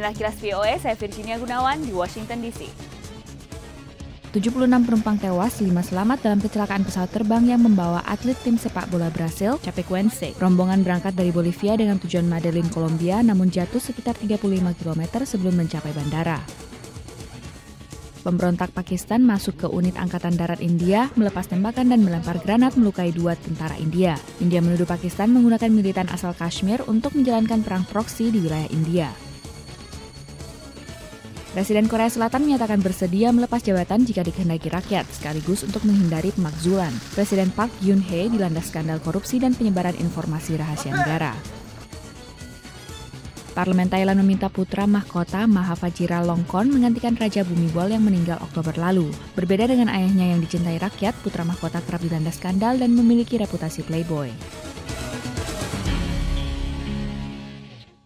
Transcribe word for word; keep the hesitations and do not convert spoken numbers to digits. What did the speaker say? Inilah kilas V O A, saya Virginia Gunawan di Washington D C. tujuh puluh enam penumpang tewas, lima selamat dalam kecelakaan pesawat terbang yang membawa atlet tim sepak bola Brasil, Capecunse. Rombongan berangkat dari Bolivia dengan tujuan Madelin, Kolombia, namun jatuh sekitar tiga puluh lima kilometer sebelum mencapai bandara. Pemberontak Pakistan masuk ke unit Angkatan Darat India, melepas tembakan dan melempar granat melukai dua tentara India. India menuduh Pakistan menggunakan militan asal Kashmir untuk menjalankan perang proksi di wilayah India. Presiden Korea Selatan menyatakan bersedia melepas jabatan jika dikehendaki rakyat, sekaligus untuk menghindari pemakzulan. Presiden Park Geun-hye dilanda skandal korupsi dan penyebaran informasi rahasia negara. Parlemen Thailand meminta putra mahkota Maha Vajiralongkorn menggantikan Raja Bumibol yang meninggal Oktober lalu. Berbeda dengan ayahnya yang dicintai rakyat, putra mahkota kerap dilanda skandal dan memiliki reputasi playboy.